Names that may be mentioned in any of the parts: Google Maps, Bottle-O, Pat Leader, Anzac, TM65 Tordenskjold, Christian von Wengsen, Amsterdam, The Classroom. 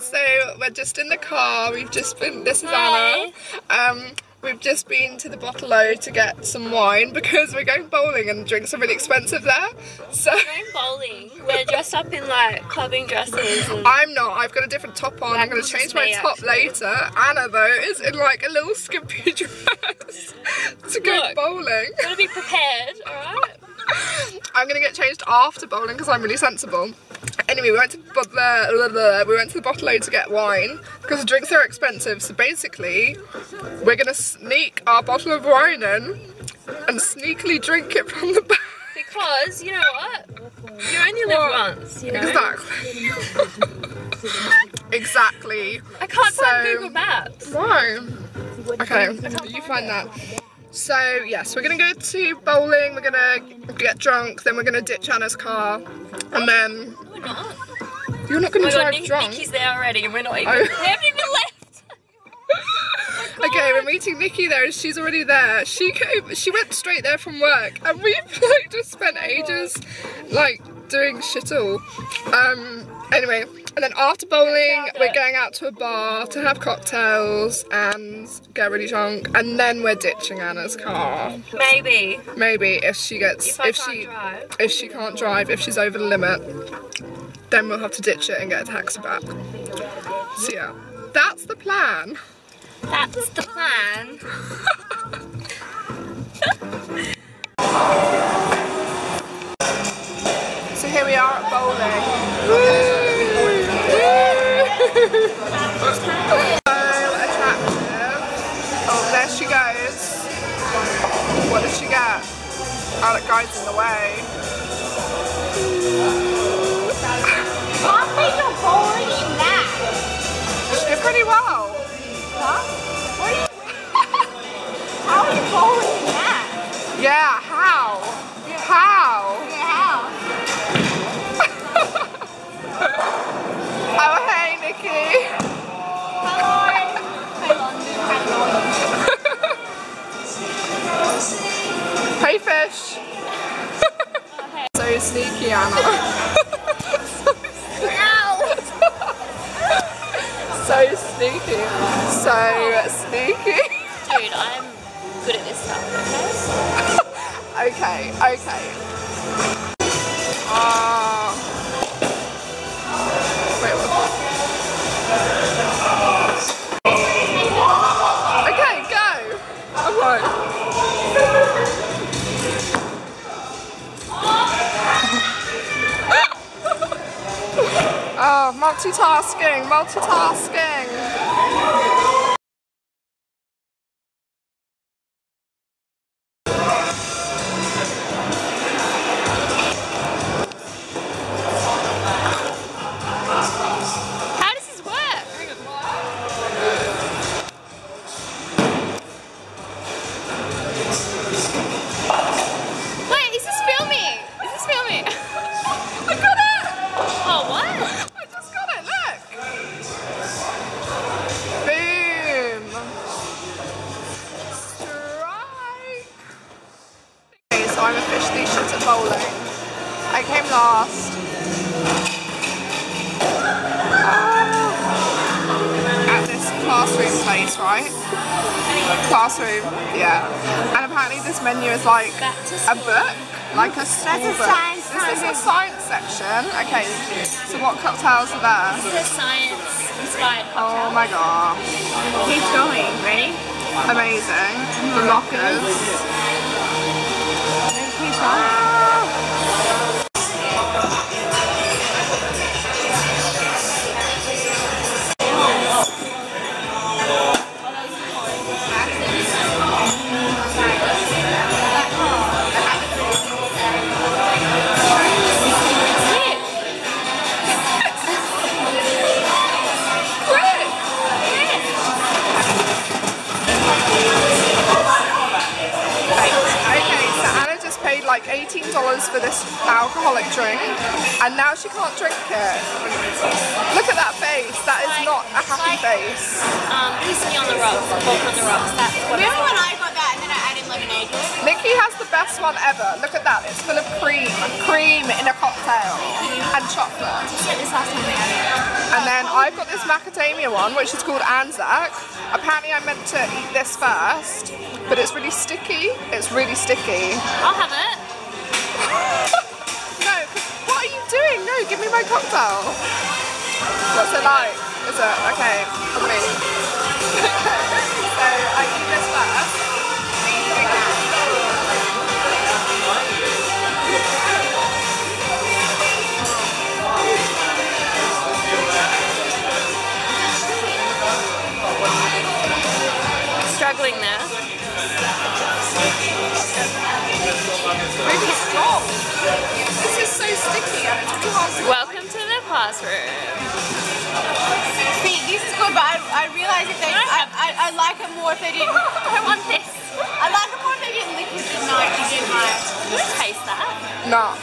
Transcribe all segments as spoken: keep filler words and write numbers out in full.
so we're just in the car. We've just been, this is Hi. Anna. Um, we've just been to the Bottle-O to get some wine because we're going bowling and drinks are really expensive there. So we're going bowling. We're dressed up in like clubbing dresses. And I'm not. I've got a different top on. I'm going to change my top actually. later. Anna though is in like a little skimpy dress to go Look, bowling. Gotta be prepared, alright? I'm gonna get changed after bowling because I'm really sensible. Anyway, we went to blah, blah, blah, we went to the Bottle-O to get wine because the drinks are expensive. So basically, we're gonna sneak our bottle of wine in and sneakily drink it from the back. Because you know what, you only live what? once. You know? Exactly. exactly. I can't so, find Google Maps. No. Okay, you find that. So yes, yeah, so we're gonna go to bowling. We're gonna get drunk. Then we're gonna ditch Anna's car, and then we're not. You're not gonna oh drive God, drunk. Nikki's there already, and we're not even. Oh. We haven't even left. Oh okay, we're meeting Nikki there, and she's already there. She came, she went straight there from work, and we've like just spent ages like doing shit all. Um. Anyway, and then after bowling, we're going out to a bar to have cocktails and get really drunk, and then we're ditching Anna's car. Maybe. Maybe if she gets if, if she drive. if she can't drive, if she's over the limit, then we'll have to ditch it and get a taxi back. So yeah, that's the plan. That's the plan. So here we are at bowling. Oh, that guy's in the way. I think you're bowling in that. She did pretty well. Huh? What are you doing? How are you bowling in that? Yeah, how? Yeah. How? Yeah, how? Oh, hey, Nikki. Hello. Hey, fish. Sneaky Anna. So sneaky. So sneaky. So sneaky. Dude, I'm good at this stuff, okay? okay, okay. Uh, wait, what? Okay, go! Alright. Oh, multitasking, multitasking. How does this work? Wait, is this filming? Is this filming? I got it! Oh, what? I'm officially shit at bowling. I came last. Oh. At this classroom place, right? Classroom, yeah. And apparently this menu is like a book, like a school book. Science this is a science section. Okay, so what cocktails are there? This is a science-inspired cocktail. Oh my god. Keep going, ready? Amazing. The lockers. Ah. Like eighteen dollars for this alcoholic drink, and now she can't drink it. Look at that face. That is like, not a happy like, face. Um, piss me on the rocks, walk on the rocks. That's what. Remember when I got that and then I added lemonade? Nikki has the best one ever. Look at that. It's full of cream, cream in a cocktail, and chocolate. This last time. And then I I've got this macadamia one, which is called Anzac. Apparently I meant to eat this first, but it's really sticky. It's really sticky. I'll have it. No, what are you doing? No, give me my cocktail. What's it like? Is it? Okay, for me. So I eat this first. Struggling there. Really strong. This is so sticky. Welcome to the classroom. See, this is good, but I, I realise if they, I, I, I like it more if they didn't. I want this. I like it more if they didn't lick it tonight. You didn't like. You can taste that. No.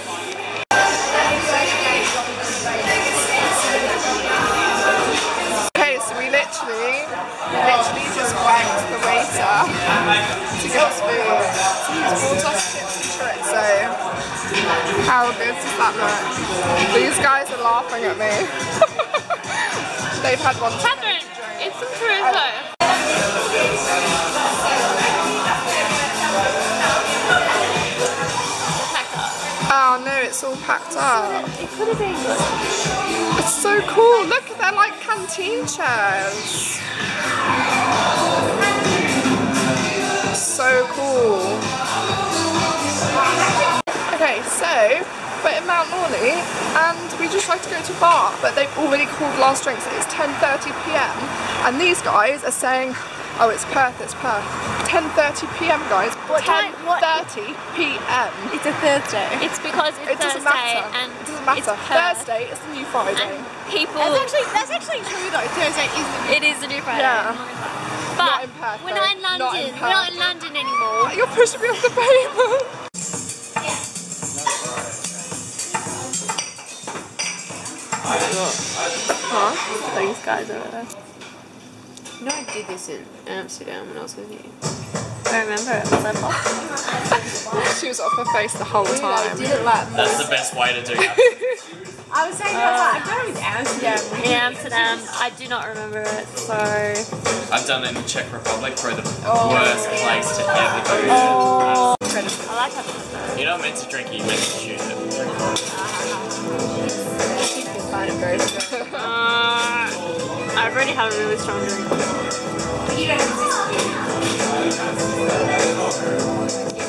Okay, so we literally, we literally just wanked the waiter to get us food. He's brought us chips and chorizo. How good does that look? These guys are laughing at me. They've had one. Catherine, it's some chorizo. Oh no, it's all packed up. It could have been. It's so cool. Look, they're like canteen chairs. So cool. Okay, so we're in Mount Morley and we just like to go to a bar, but they've already called last drinks. It's ten thirty p m and these guys are saying, oh, it's Perth, it's Perth. ten thirty p m guys. ten thirty p m It's a Thursday. It's because it's it Thursday doesn't matter. And it doesn't matter. It's Thursday is the new Friday. And people. That's actually, that's actually true though. Thursday is the new Friday. It is the new Friday. Yeah. But not in Perth, we're not in London. Not in we're not in London anymore. You're pushing me off the table. Huh? These guys over there. You know I did this in Amsterdam when I was with you. I remember it was like off. She was off her face the whole time. That's the best way to do it. I was saying uh, I was like, I've done it in Amsterdam. In Amsterdam, I do not remember it, so I've done it in the Czech Republic, probably the oh, worst yeah. place to ever go. Oh. I like that. You're not meant to drink it, you're meant to shoot it. Uh, I've already had a really strong drink. You don't have to.